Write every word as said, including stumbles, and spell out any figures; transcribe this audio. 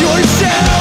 Yourself.